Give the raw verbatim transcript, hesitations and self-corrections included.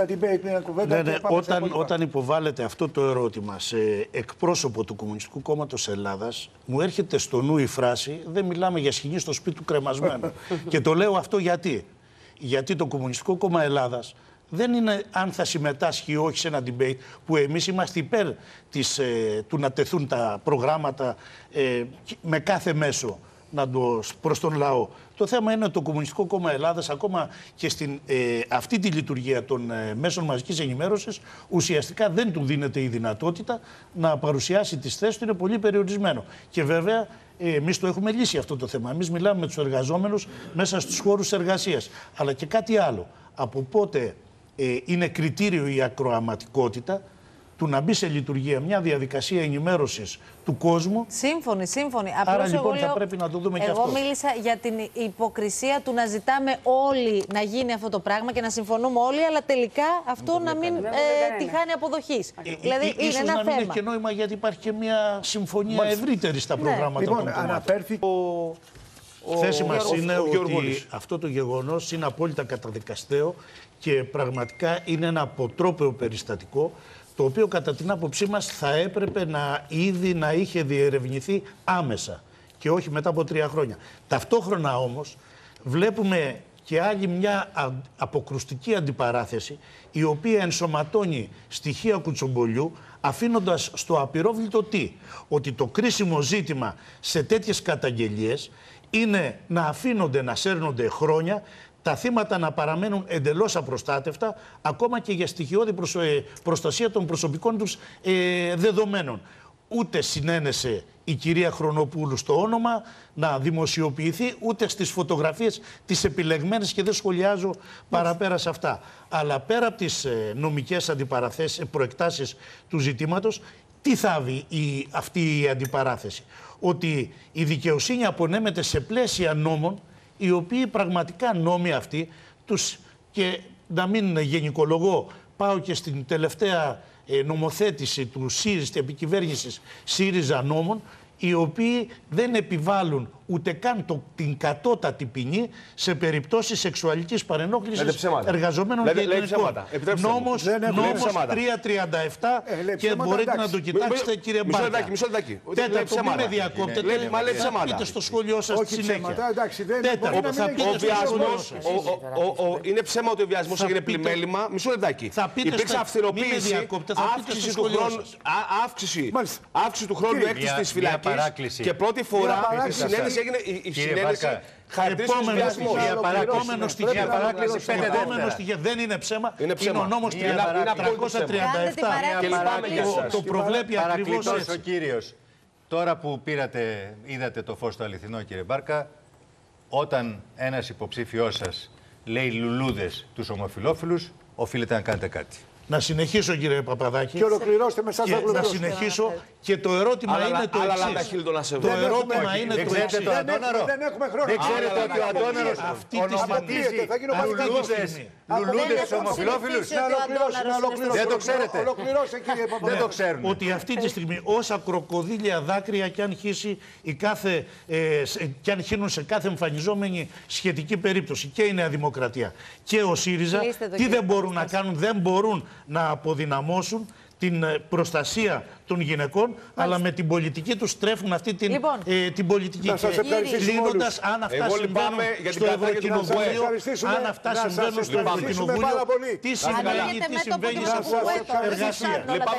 θα την πει μια κουβέντα. Ναι, ναι, όταν, όταν υποβάλλεται αυτό το ερώτημα σε εκπρόσωπο του Κομμουνιστικού Κόμματος Ελλάδας, μου έρχεται στο νου η φράση «Δεν μιλάμε για σκηνή στο σπίτι του κρεμασμένου». Και το λέω αυτό γιατί. Γιατί το Κομμουνιστικό Κόμμα Ελλάδας δεν είναι αν θα συμμετάσχει ή όχι σε ένα debate, που εμείς είμαστε υπέρ της, ε, του να τεθούν τα προγράμματα ε, με κάθε μέσο να το, προς τον λαό. Το θέμα είναι ότι το Κομμουνιστικό Κόμμα Ελλάδας, ακόμα και στην ε, αυτή τη λειτουργία των ε, μέσων μαζικής ενημέρωσης, ουσιαστικά δεν του δίνεται η δυνατότητα να παρουσιάσει τις θέσεις του, είναι πολύ περιορισμένο. Και βέβαια εμείς το έχουμε λύσει αυτό το θέμα. Εμείς μιλάμε με τους εργαζόμενους μέσα στους χώρους εργασίας. Αλλά και κάτι άλλο. Από πότε ε, είναι κριτήριο η ακροαματικότητα του να μπει σε λειτουργία μια διαδικασία ενημέρωσης του κόσμου? Σύμφωνοι, σύμφωνοι. Απλώς άρα λοιπόν θα λέω, πρέπει να το δούμε και αυτό. Εγώ μίλησα για την υποκρισία του να ζητάμε όλοι να γίνει αυτό το πράγμα και να συμφωνούμε όλοι, αλλά τελικά αυτό να μην ε, τη χάνει αποδοχής. Ε, δηλαδή ε, είναι ένα να θέμα. Μην έχει και νόημα, γιατί υπάρχει και μια συμφωνία Μάλιστα. ευρύτερη στα προγράμματα. Ναι. Λοιπόν, αναφέρθηκε. Ο... Η θέση μας είναι ο ότι Γιώργος. αυτό το γεγονός είναι απόλυτα καταδικαστέο και πραγματικά είναι ένα αποτρόπαιο περιστατικό, το οποίο κατά την άποψή μας θα έπρεπε να ήδη να είχε διερευνηθεί άμεσα και όχι μετά από τρία χρόνια. Ταυτόχρονα όμως βλέπουμε και άλλη μια αποκρουστική αντιπαράθεση, η οποία ενσωματώνει στοιχεία κουτσομπολιού, αφήνοντας στο απειρόβλητο τι? Ότι το κρίσιμο ζήτημα σε τέτοιες καταγγελίες είναι να αφήνονται να σέρνονται χρόνια, τα θύματα να παραμένουν εντελώς απροστάτευτα, ακόμα και για στοιχειώδη προστασία των προσωπικών τους ε, δεδομένων. Ούτε συνένεσε η κυρία Χρονοπούλου στο όνομα να δημοσιοποιηθεί, ούτε στις φωτογραφίες τις επιλεγμένες, και δεν σχολιάζω παραπέρα σε αυτά. Αλλά πέρα από τις νομικές αντιπαραθέσεις, προεκτάσεις του ζητήματος, τι θάβει η, αυτή η αντιπαράθεση? Ότι η δικαιοσύνη απονέμεται σε πλαίσια νόμων, οι οποίοι πραγματικά νόμοι αυτοί τους, και να μην γενικολογώ, πάω και στην τελευταία ε, νομοθέτηση του ΣΥΡΙΖΑ, επικυβέρνησης ΣΥΡΙΖΑ νόμων, οι οποίοι δεν επιβάλλουν ούτε καν το, την κατώτατη ποινή σε περιπτώσεις σεξουαλικής παρενόχλησης εργαζομένων και ελληνικών. Νόμος τριακόσια τριάντα επτά, και μπορείτε να το κοιτάξετε, κύριε Μπάρκα. Τέταρτο, μην με διακόπτετε, θα πείτε στο σχόλιο σας τη συνέχεια. Τέταρτο, θα πείτε στο σχόλιο σας. Είναι ψέμα ότι ο βιασμός έγινε πλημέλημα. Μισό λεπτάκι. Υπήρξε αυστηροποίηση, αύξηση του χρόνου έκτησης της φυλακής, και πρώτη φορά συνέντευξη. Έγινε η συνέντευξη χαρακτηρίστηκε ως βιασμό. Επόμενο στοιχείο, παράκληση. Δεν είναι ψέμα. Είναι, είναι ο νόμος τριακόσια τριάντα επτά. Το προβλέπει ακριβώς ο κύριος. Τώρα που πήρατε, είδατε το φως το αληθινό, κύριε Μπάρκα, όταν ένας υποψήφιός σας λέει λουλούδες τους ομοφυλόφιλους, οφείλετε να κάνετε κάτι. Να συνεχίσω, κύριε Παπαδάκη. Και ολοκληρώστε με εσάς. Να συνεχίσω. Και το ερώτημα αλλά, είναι το εξής. Το ερώτημα είναι το εξής. Δεν, δεν, δεν έχουμε χρόνο. Δεν ξέρετε αλλά, ότι ο Αντώνερος ονοματίζει λουλούδες ομοφυλόφιλους. Δεν το ξέρετε. Δεν το ξέρουν. Ότι αυτή τη στιγμή όσα κροκοδίλια δάκρυα και αν χύσει η κάθε, και αν χύνουν σε κάθε εμφανιζόμενη σχετική περίπτωση και η Νέα Δημοκρατία και ο ΣΥΡΙΖΑ, τι δεν μπορούν να κάνουν? Δεν μπορούν να αποδυναμώσουν την προστασία των γυναικών, Μάλιστα. αλλά με την πολιτική τους τρέφουν αυτή την, λοιπόν, ε, την πολιτική. Να σας ευχαριστήσουμε όλους. Αν αυτά Εγώ συμβαίνουν στο Ευρωκοινοβούλιο, αν αυτά συμβαίνουν στο Ευρωκοινοβούλιο, τι συμβαίνει, τι συμβαίνει σε αυτό το εργασία.